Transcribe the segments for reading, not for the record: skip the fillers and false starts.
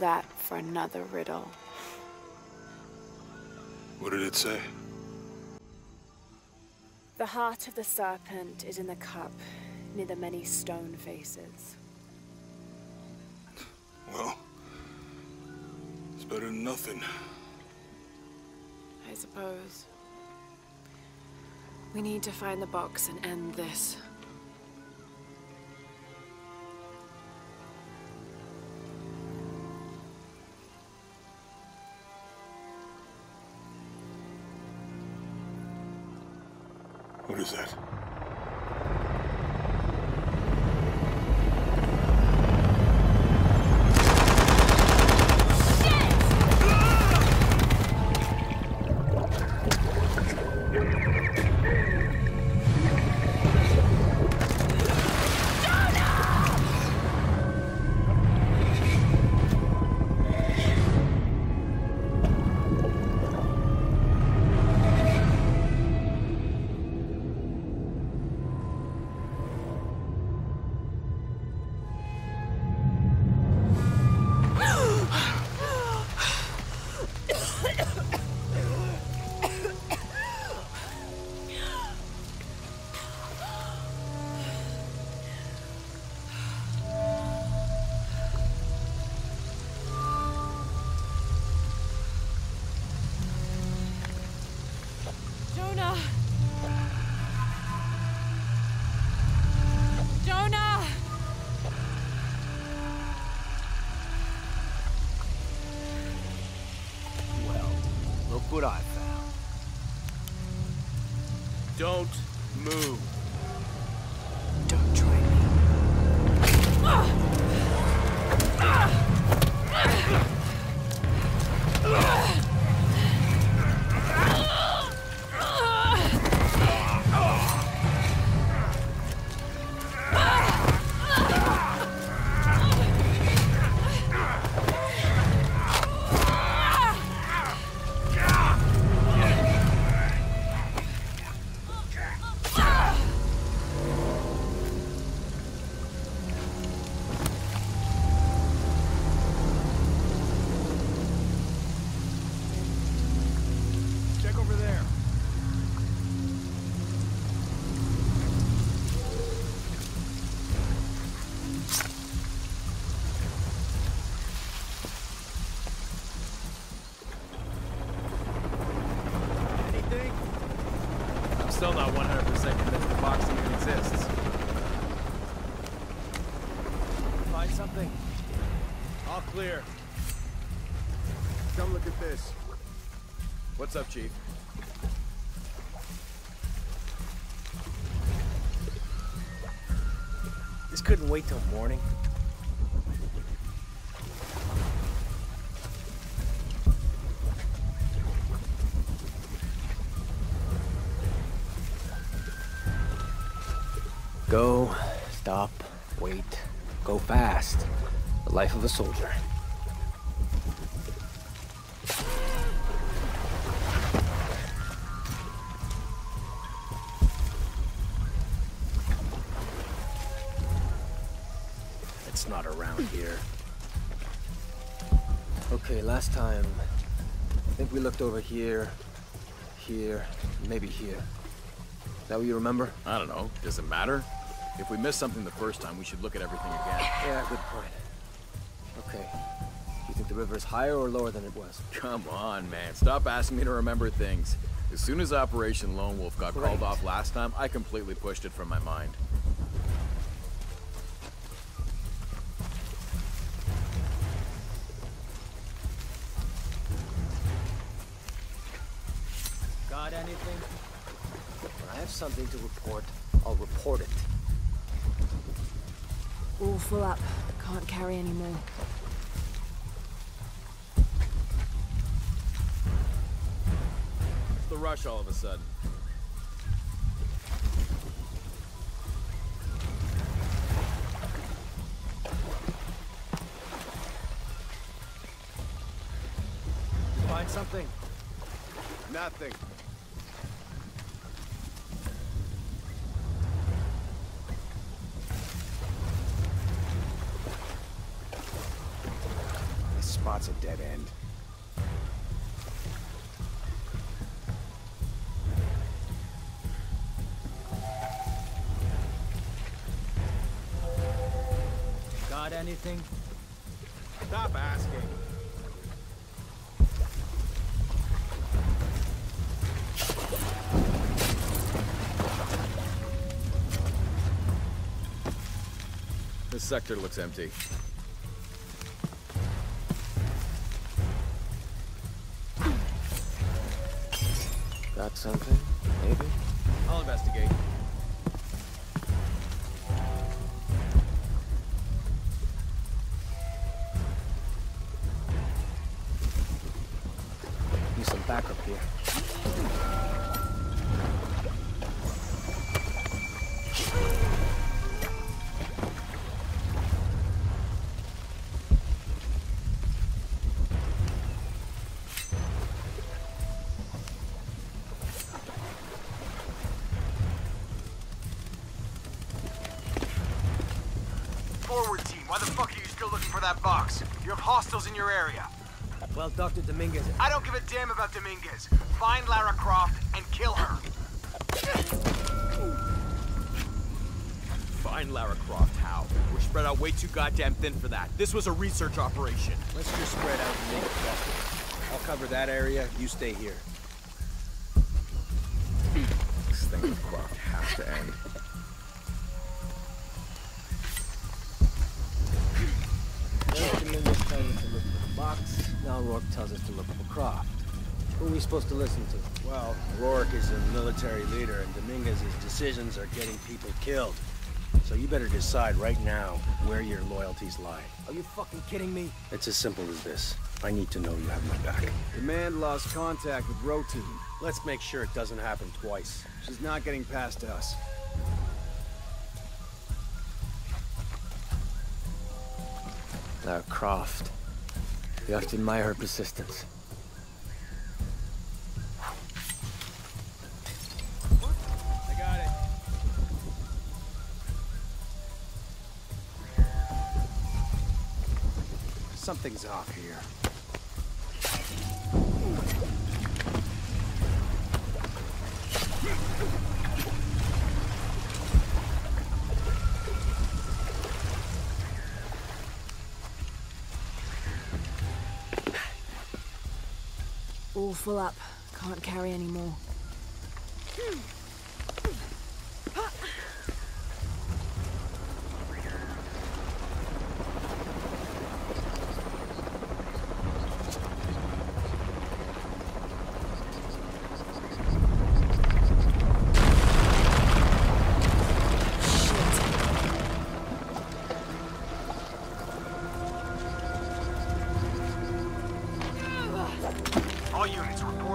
that for another riddle. What did it say? The heart of the serpent is in the cup, near the many stone faces. Well, it's better than nothing. I suppose. We need to find the box and end this. What is that? What I found. Don't move. Don't try Still not 100% convinced the box even exists. Find something. All clear. Come look at this. What's up, Chief? This couldn't wait till morning. Go, stop, wait, go fast. The life of a soldier. It's not around here. Okay, last time, I think we looked over here, maybe here. Is that what you remember? I don't know. Does it matter? If we missed something the first time, we should look at everything again. Yeah, good point. Okay. Do you think the river is higher or lower than it was? Come on, man. Stop asking me to remember things. As soon as Operation Lone Wolf got called off last time, I completely pushed it from my mind. Got anything? When I have something to report, I'll report it. All full up. Can't carry any more. What's the rush all of a sudden? Find something. Nothing. I spot's a dead end. Got anything? Stop asking. This sector looks empty. Got something? Maybe? I'll investigate. Need some backup here. In your area. Well, Dr. Dominguez... I don't give a damn about Dominguez. Find Lara Croft and kill her. Find Lara Croft how? We're spread out way too goddamn thin for that. This was a research operation. Let's just spread out and make it possible. I'll cover that area, you stay here. This thing with Croft has to end. Box. Now Rourke tells us to look for Croft. Who are we supposed to listen to? Well, Rourke is a military leader, and Dominguez's decisions are getting people killed. So you better decide right now where your loyalties lie. Are you fucking kidding me? It's as simple as this. I need to know you have my back. The man lost contact with Roton. Let's make sure it doesn't happen twice. She's not getting past us. Lara Croft. You have to admire her persistence. I got it. Something's off here. All full up. Can't carry any more.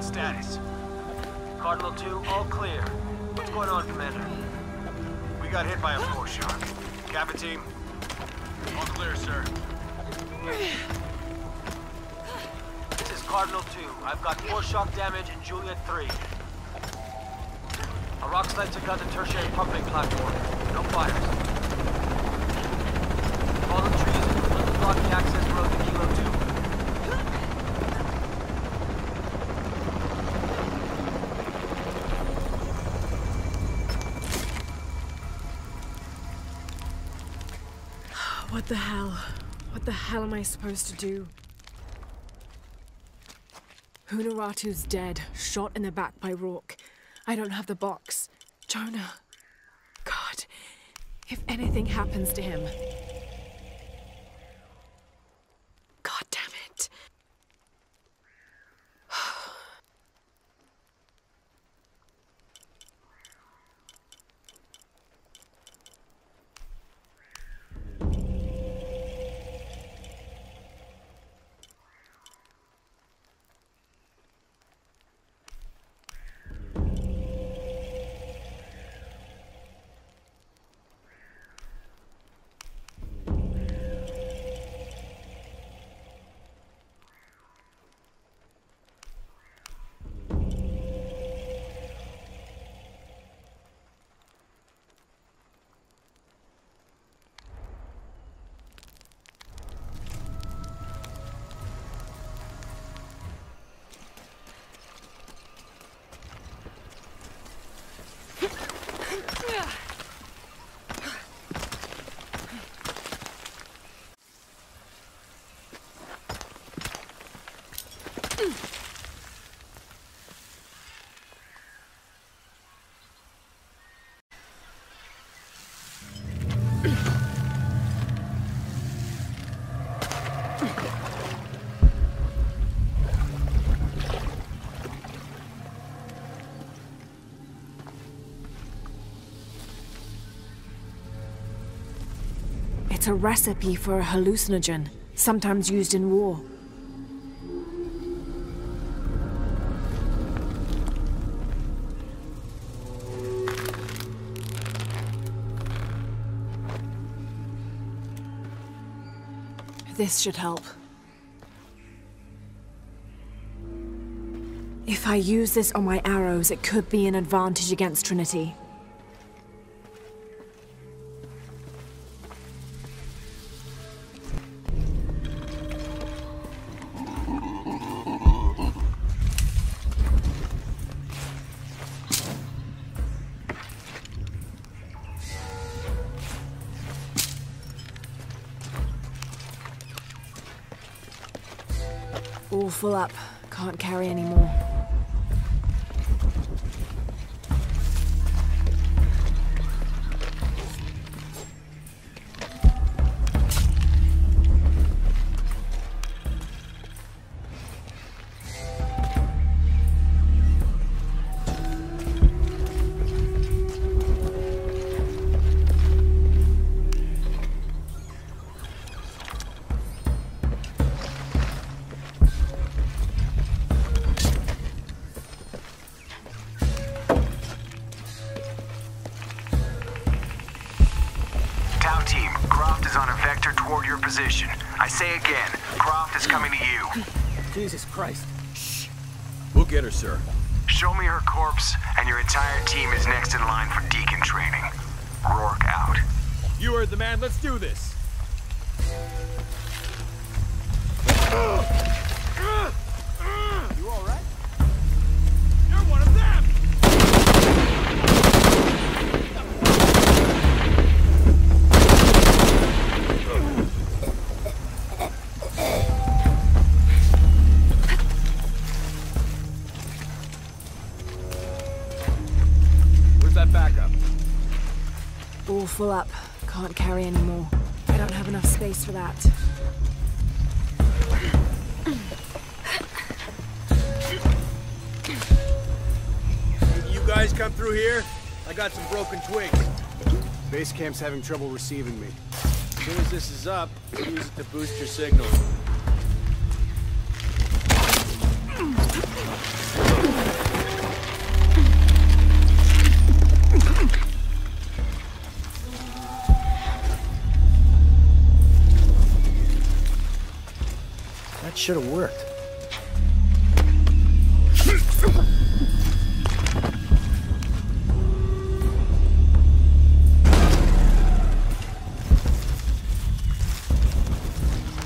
Status. Cardinal 2, all clear. What's going on, Commander? We got hit by a floor shot. Kappa team. All clear, sir. This is Cardinal 2. I've got 4 shock damage and Juliet 3. Our rock slides have got the tertiary pumping platform. No fires. All the trees and the blocking access road to Kilo 2. What the hell? What the hell am I supposed to do? Hunaratu's dead, shot in the back by Rourke. I don't have the box. Jonah. God, if anything happens to him. God damn it. It's a recipe for a hallucinogen, sometimes used in war. This should help. If I use this on my arrows, it could be an advantage against Trinity. Full up. Can't carry any more. Christ. Shh. We'll get her, sir. Show me her corpse, and your entire team is next in line for deacon training. Rourke out. You heard the man. Let's do this. You all right? You're one of them! Full up. Can't carry any more. I don't have enough space for that. You guys come through here? I got some broken twigs. Base camp's having trouble receiving me. As soon as this is up, we'll use it to boost your signal. Should have worked.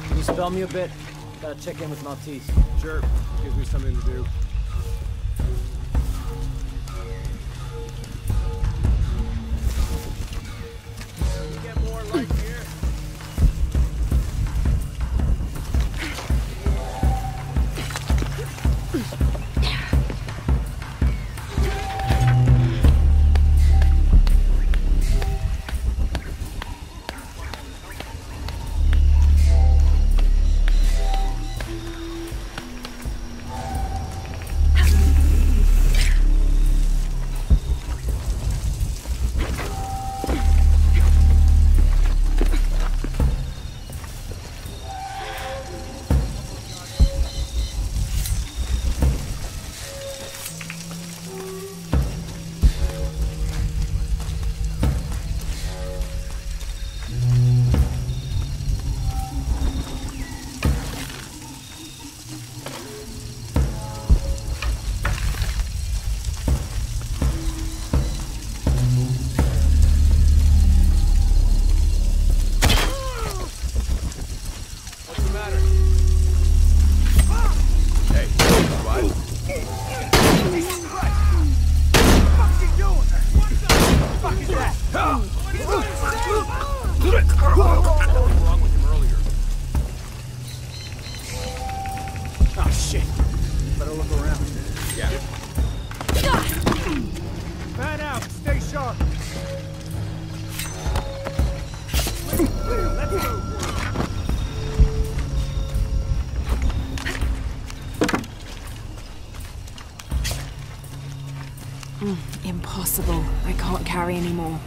Can you spell me a bit? Gotta check in with Maltese. Sure. Gives me something to do. Wrong with him earlier. Oh, shit. gotta look around. Yeah. Man out, stay sharp. Let's go. Impossible. I can't carry anymore.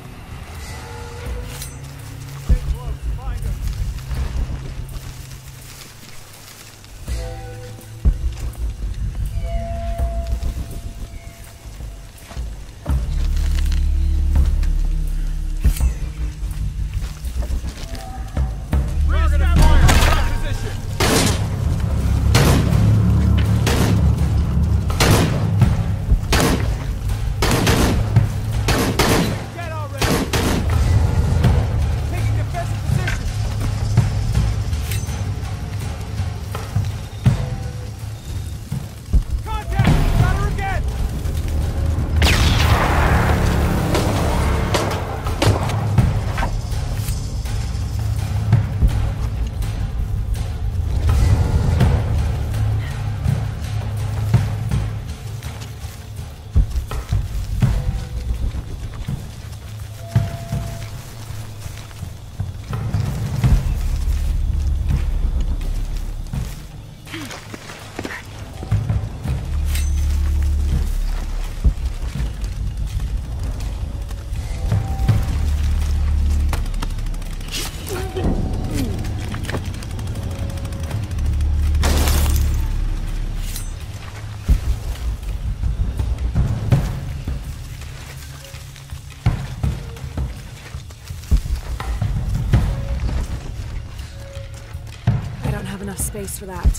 Space for that.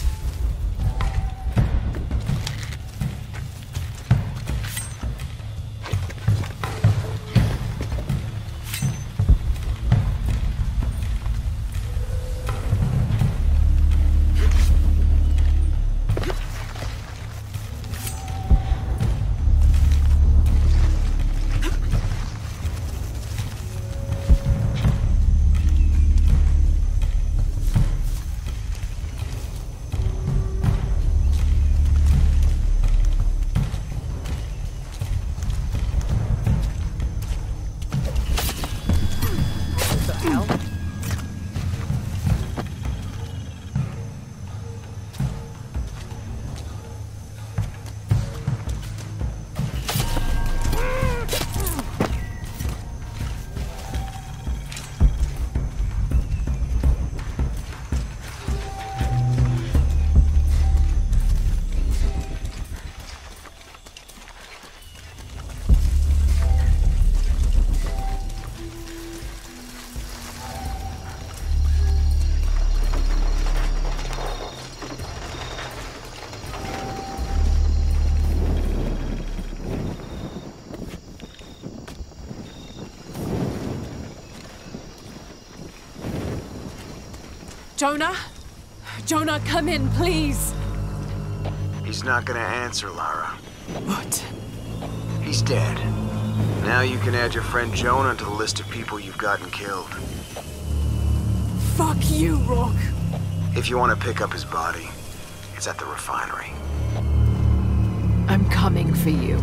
Jonah? Jonah, come in, please. He's not gonna answer, Lara. What? He's dead. Now you can add your friend Jonah to the list of people you've gotten killed. Fuck you, Rourke. If you want to pick up his body, it's at the refinery. I'm coming for you.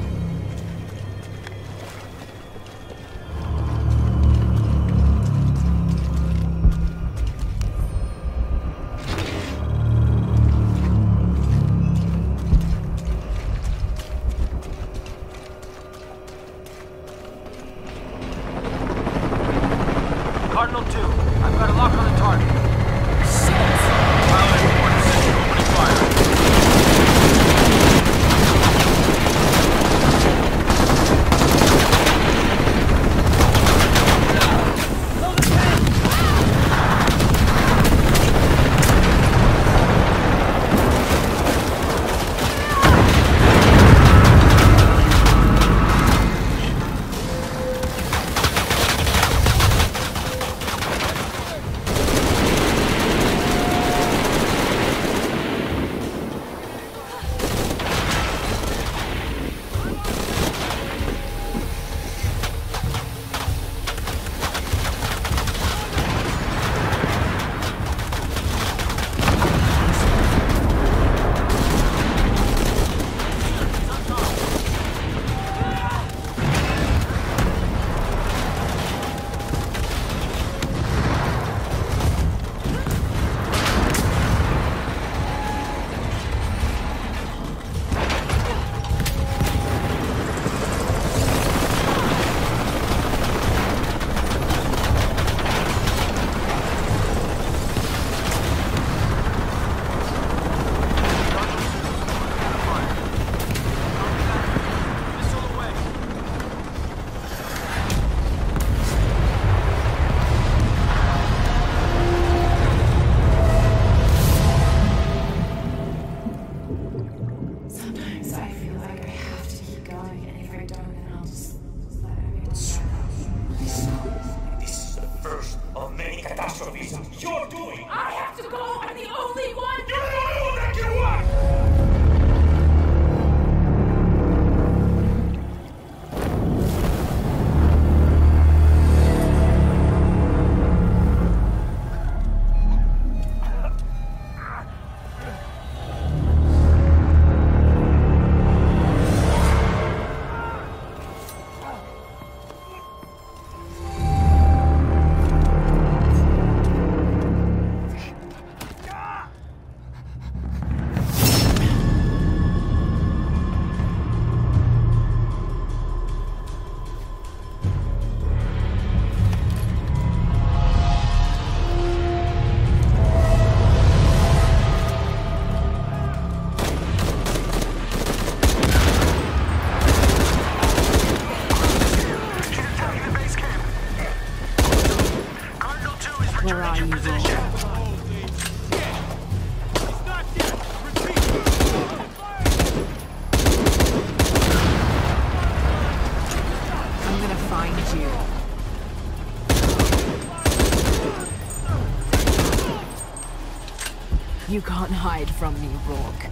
You can't hide from me, Rourke.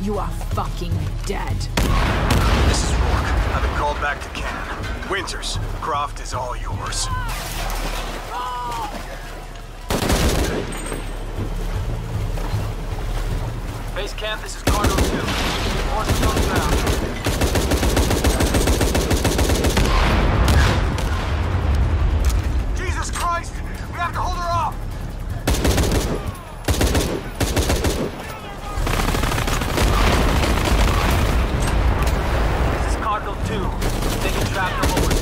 You are fucking dead. This is Rourke. I've been called back to Cannon. Winters, Croft is all yours. Base camp, this is Cardinal 2. More stones down. Jesus Christ! We have to hold her off! This is Cardinal 2. They can trap the lower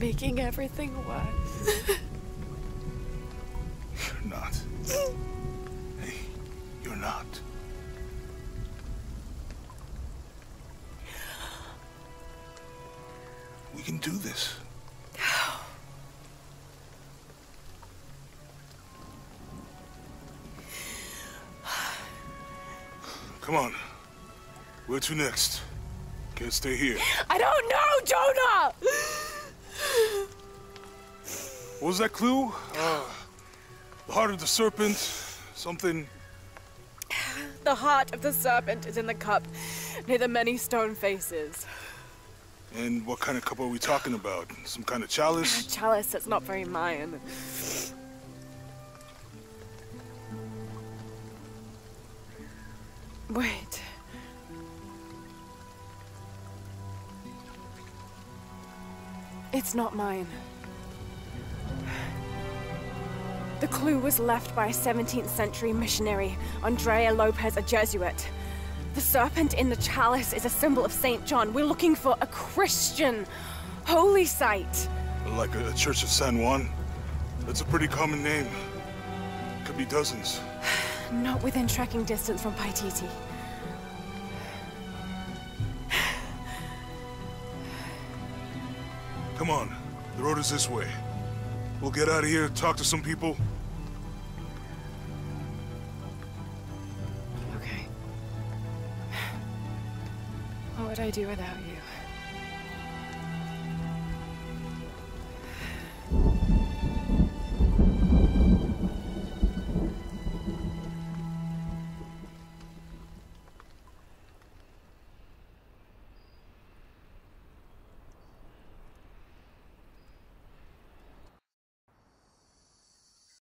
making everything worse. You're not. Hey, you're not. We can do this. Come on. Where to next? Can't stay here. I don't know, Jonah! What was that clue? The heart of the serpent, something. The heart of the serpent is in the cup, near the many stone faces. And what kind of cup are we talking about? Some kind of chalice? A chalice that's not very Mayan. Wait. It's not mine. The clue was left by a 17th century missionary, Andrea Lopez, a Jesuit. The serpent in the chalice is a symbol of Saint John. We're looking for a Christian holy site. Like a church of San Juan? That's a pretty common name. Could be dozens. Not within trekking distance from Paititi. Come on, the road is this way. We'll get out of here, talk to some people. Okay. What would I do without you?